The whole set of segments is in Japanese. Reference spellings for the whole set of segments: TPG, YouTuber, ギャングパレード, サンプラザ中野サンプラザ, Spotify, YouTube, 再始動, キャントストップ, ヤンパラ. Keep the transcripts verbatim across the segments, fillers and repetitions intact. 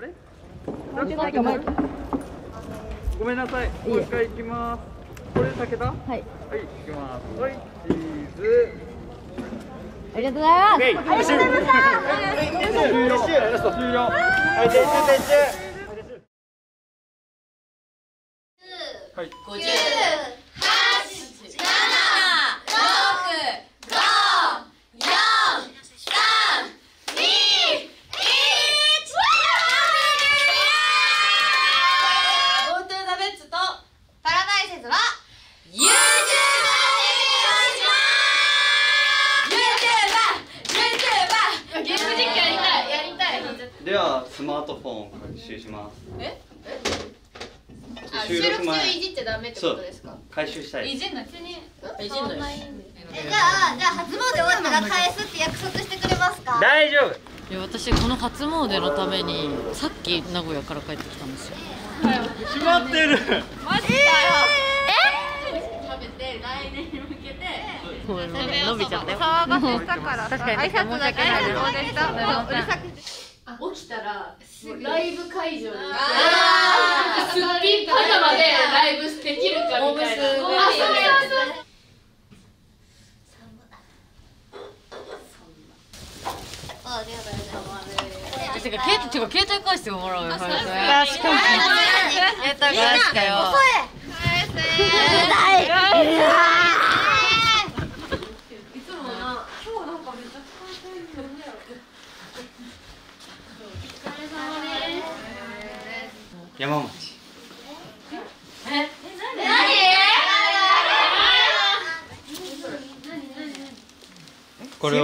あれ？ごめんなさい。もう一回行きます。これ炊けた？はい。はい、行きます。はい、チーズ。ありがとうございます。ありがとうございました。終了。終了。はい、撤収撤収。はい。五十。ではスマートフォンを回収します。え？あ、収録中いじっちゃダメってことですか？回収したい。いじんない。いじんない。え、じゃあじゃあ初詣終わったら返すって約束してくれますか？大丈夫。いや、私この初詣のためにさっき名古屋から帰ってきたんですよ。決まってる。マジかよ。え？食べて来年に向けて。伸びちゃったよ。騒がせしたから。確かに。挨拶だけなる。そうでした。うるさく。起きたらライブ会場に行ってすっぴんパジャマでライブできるかみたいな。てか携帯返してもらうよ。確かに。携帯返したよ。山町。え？え？何？何？これを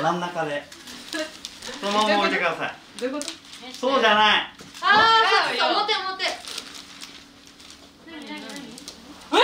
真ん中でそのまま置いてください。どういうこと？そうじゃない。ああ、ちょっと表表。何何何？え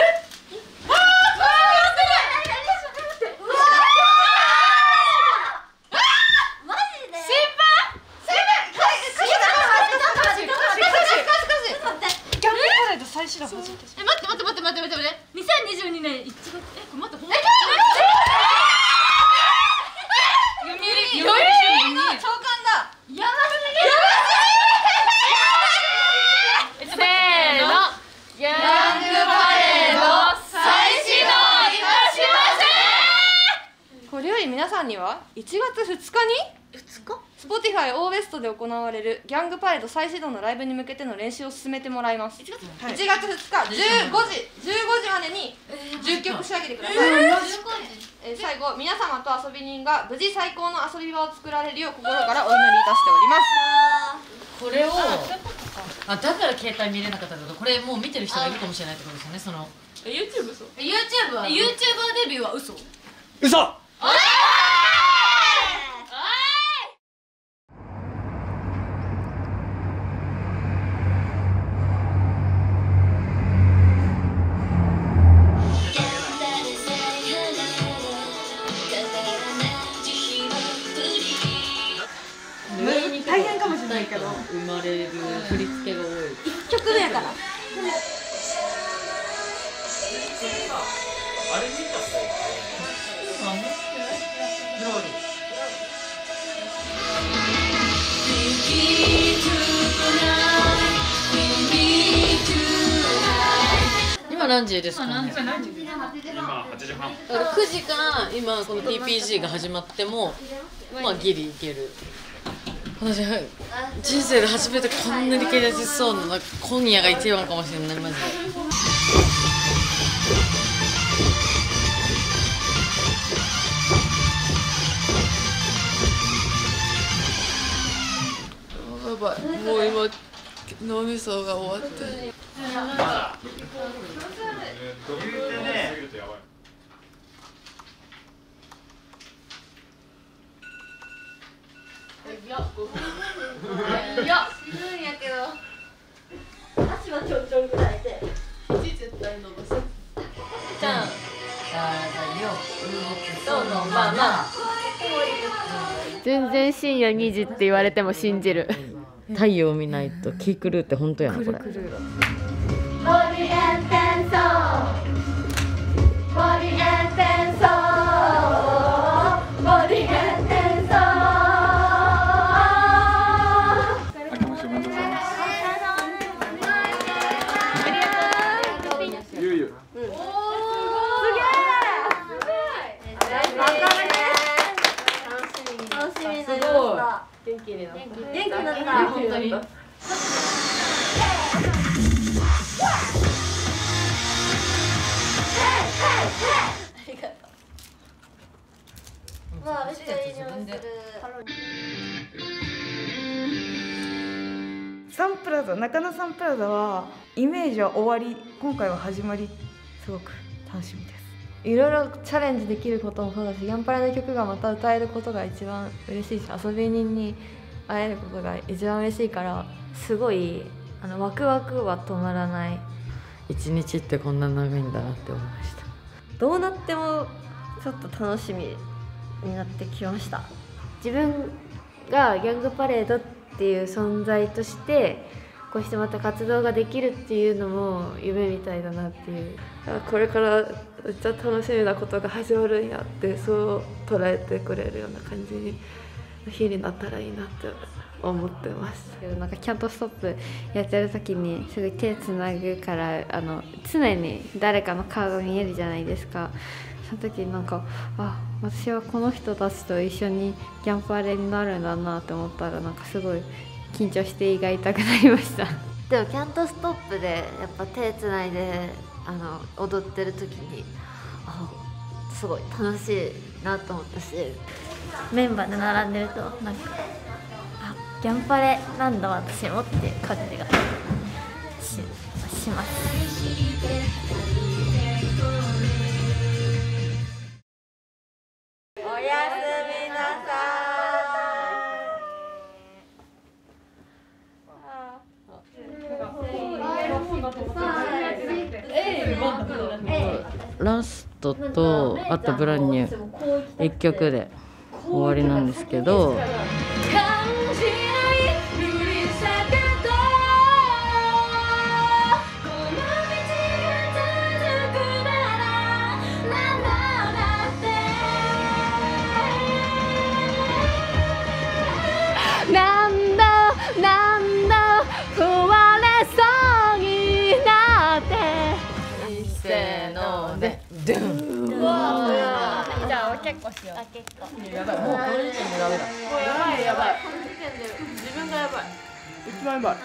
？Spotify オーベストで行われるギャングパレード再始動のライブに向けての練習を進めてもらいます。いちがつふつかじゅうごじまでにじゅっきょく仕上げてください。えー、最後、皆様と遊び人が無事最高の遊び場を作られるよう心からお祈りいたしております。これをあ、だから携帯見れなかったけど、これもう見てる人がいるかもしれないってことですよね。その YouTube 嘘 YouTube は YouTuber デビューは嘘嘘あれ何時ですかね。今はちじはん。くじから今この ティーピージー が始まってもまあギリいける。私は人生で初めてこんなに携帯しそうな、今夜が一番かもしれないマジで。もう今脳みそが終わって。いや、死ぬんやけど。足はちょんちょんぐらいで。肘絶対伸ばす。じゃん。そうのまあまあ。全然深夜にじって言われても信じる。太陽を見ないと気狂うって本当やなこれ。ボディアンテンソー、ボディアンテンソー、ボディアンテンソー。気になった元気になった本当に。ありがとう。まあめっちゃいい匂いする。サンプラザ、中野サンプラザはイメージは終わり、今回は始まり、すごく楽しみです。いろいろチャレンジできることもそうだし、ヤンパラの曲がまた歌えることが一番嬉しいし、遊び人に会えることが一番嬉しいから、すごいあのワクワクは止まらない。一日ってこんな長いんだなって思いました。どうなってもちょっと楽しみになってきました。自分がギャングパレードっていう存在としてこうしてまた活動ができるっていうのも夢みたいだなっていう、これからめっちゃ楽しみなことが始まるんやって、そう捉えてくれるような感じに日になったらいいなって思ってます。なんかキャントストップやってる時にすぐ手つなぐから、あの常に誰かの顔が見えるじゃないですか。その時なんか、あ、私はこの人たちと一緒にキャンパレになるんだなって思ったら、なんかすごい緊張して胃が痛くなりました。でもキャントストップでやっぱ手つないであの踊ってる時に、あ、すごい楽しいなと思ったし、メンバーで並んでるとなんか、あ、ギャンパレなんだ私もっていう感じが し, します。ラストとあとブランニューいっきょくで終わりなんですけど、何度何度壊れそうになってせーのでドゥン。じゃあ結構しよう。あ、結構やばい、もうこの時点でダメだ。やばいやばい、この時点で自分がやばい、一番やばい。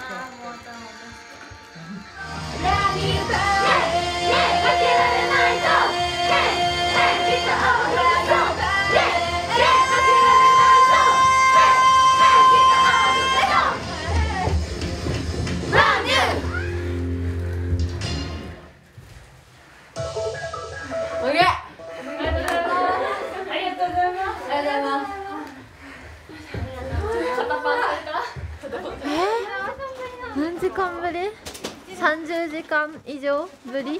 何時間ぶり？さんじゅうじかん以上ぶり？逃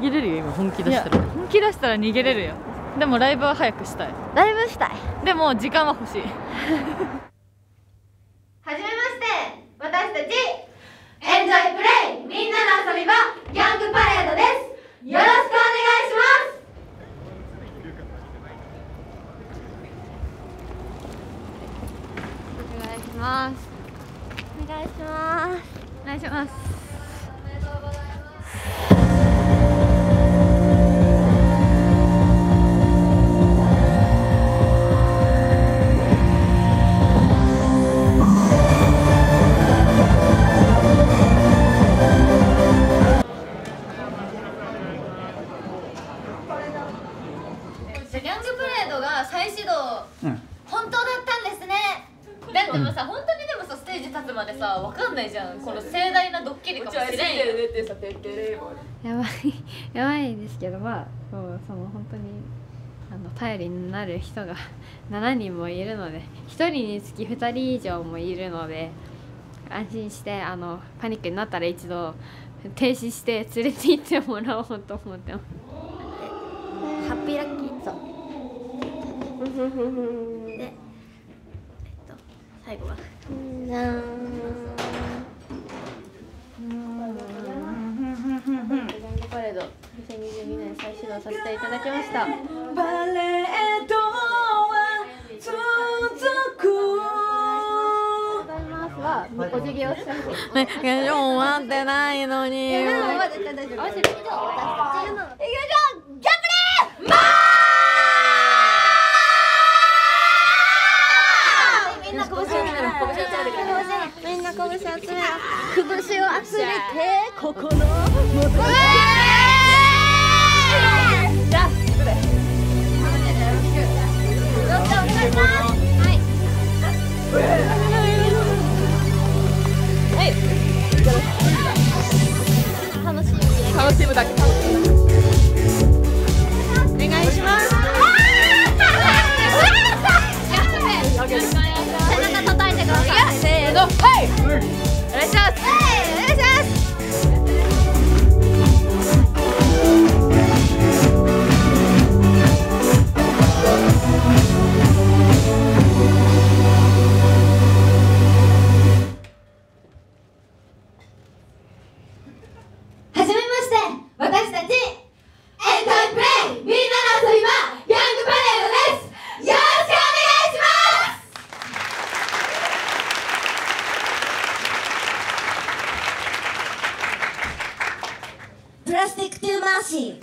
げれるよ、今本気出したら。本気出したら逃げれるよ。でもライブは早くしたい。ライブしたい。でも時間は欲しい。お願いします。お願いします。おめでとうございます。ギャングパレードが再始動、うん、本当だったんですね。だってもさ、本当にでもさ、ステージ立つまでさ、わかんないじゃん。この盛大なドッキリかもしれんよ。やばい、やばいですけど、まあ、そう、その本当にあの頼りになる人がしちにんもいるので、ひとりにつきふたり以上もいるので、安心してあのパニックになったら一度停止して連れて行ってもらおうと思ってます。ハッピーラッキーそうで最後はパレードにせんにじゅうにねん再始動させていただきました。パレードは続くはお辞儀をしたいです。ね、終わってないのに。終わってないのに。行きましょう。頑張れ。マシン。